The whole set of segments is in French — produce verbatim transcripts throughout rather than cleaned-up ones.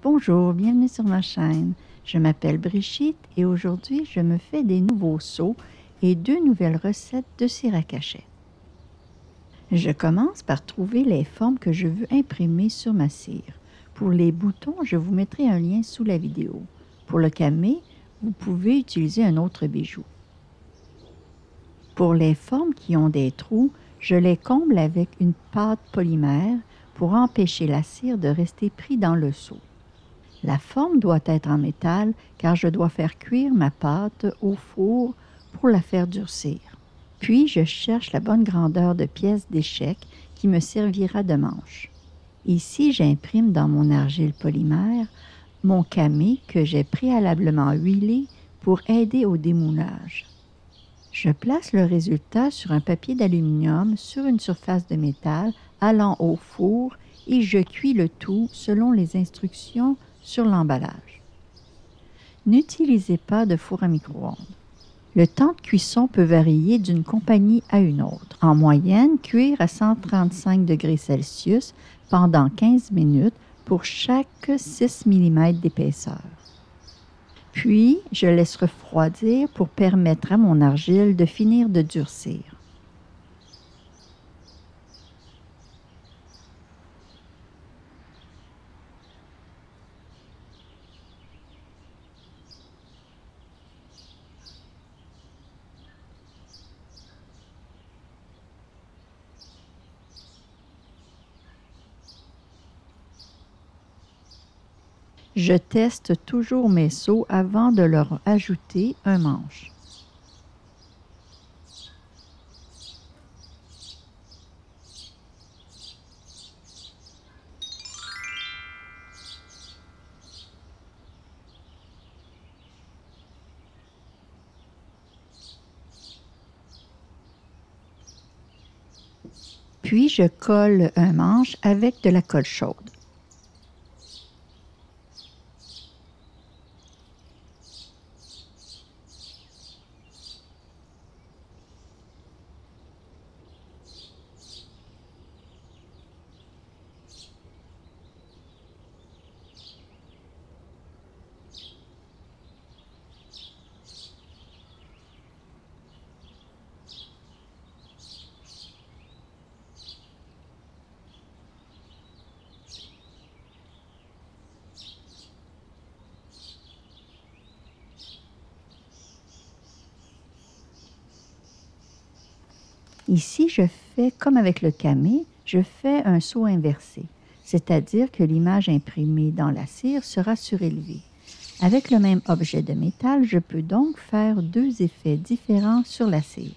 Bonjour, bienvenue sur ma chaîne. Je m'appelle Brigitte et aujourd'hui je me fais des nouveaux sauts et deux nouvelles recettes de cire à cachet. Je commence par trouver les formes que je veux imprimer sur ma cire. Pour les boutons, je vous mettrai un lien sous la vidéo. Pour le camé, vous pouvez utiliser un autre bijou. Pour les formes qui ont des trous, je les comble avec une pâte polymère pour empêcher la cire de rester prise dans le seau. La forme doit être en métal car je dois faire cuire ma pâte au four pour la faire durcir. Puis je cherche la bonne grandeur de pièce d'échec qui me servira de manche. Ici, j'imprime dans mon argile polymère mon camé que j'ai préalablement huilé pour aider au démoulage. Je place le résultat sur un papier d'aluminium sur une surface de métal allant au four et je cuis le tout selon les instructions sur l'emballage. N'utilisez pas de four à micro-ondes. Le temps de cuisson peut varier d'une compagnie à une autre. En moyenne, cuire à cent trente-cinq degrés Celsius pendant quinze minutes pour chaque six millimètres d'épaisseur. Puis, je laisse refroidir pour permettre à mon argile de finir de durcir. Je teste toujours mes seaux avant de leur ajouter un manche. Puis je colle un manche avec de la colle chaude. Ici, je fais, comme avec le camé, je fais un saut inversé, c'est-à-dire que l'image imprimée dans la cire sera surélevée. Avec le même objet de métal, je peux donc faire deux effets différents sur la cire.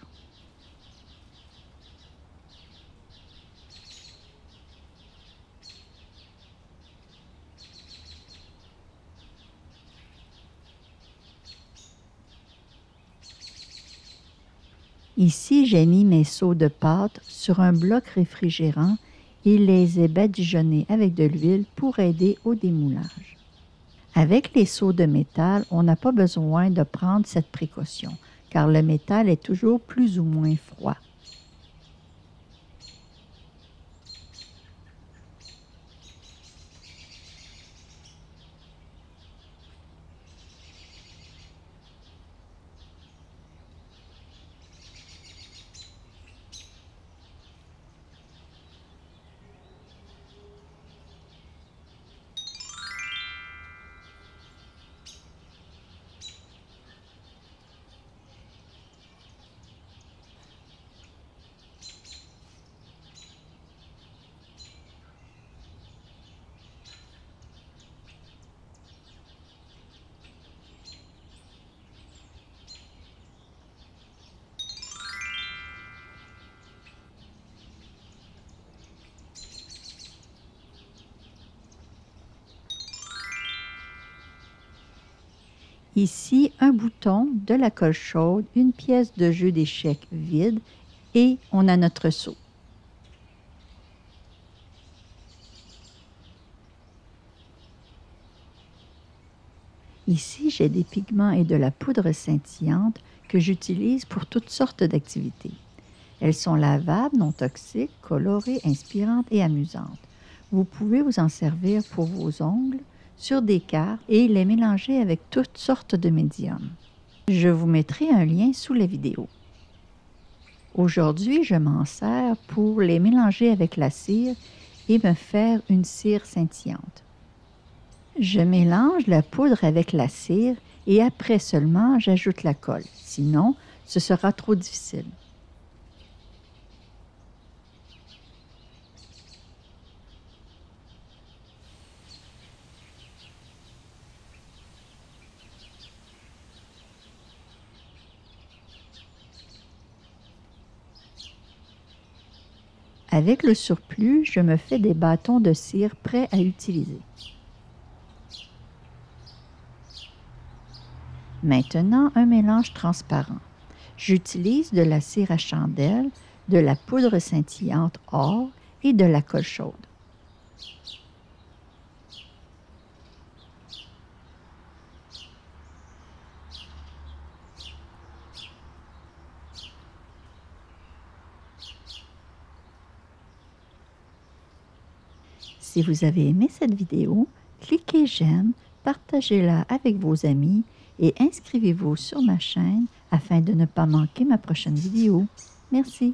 Ici, j'ai mis mes seaux de pâte sur un bloc réfrigérant et les ai badigeonnés avec de l'huile pour aider au démoulage. Avec les seaux de métal, on n'a pas besoin de prendre cette précaution, car le métal est toujours plus ou moins froid. Ici, un bouton, de la colle chaude, une pièce de jeu d'échecs vide et on a notre seau. Ici, j'ai des pigments et de la poudre scintillante que j'utilise pour toutes sortes d'activités. Elles sont lavables, non toxiques, colorées, inspirantes et amusantes. Vous pouvez vous en servir pour vos ongles, sur des cartes et les mélanger avec toutes sortes de médiums. Je vous mettrai un lien sous la vidéo. Aujourd'hui, je m'en sers pour les mélanger avec la cire et me faire une cire scintillante. Je mélange la poudre avec la cire et après seulement, j'ajoute la colle. Sinon, ce sera trop difficile. Avec le surplus, je me fais des bâtons de cire prêts à utiliser. Maintenant, un mélange transparent. J'utilise de la cire à chandelle, de la poudre scintillante or et de la colle chaude. Si vous avez aimé cette vidéo, cliquez j'aime, partagez-la avec vos amis et inscrivez-vous sur ma chaîne afin de ne pas manquer ma prochaine vidéo. Merci.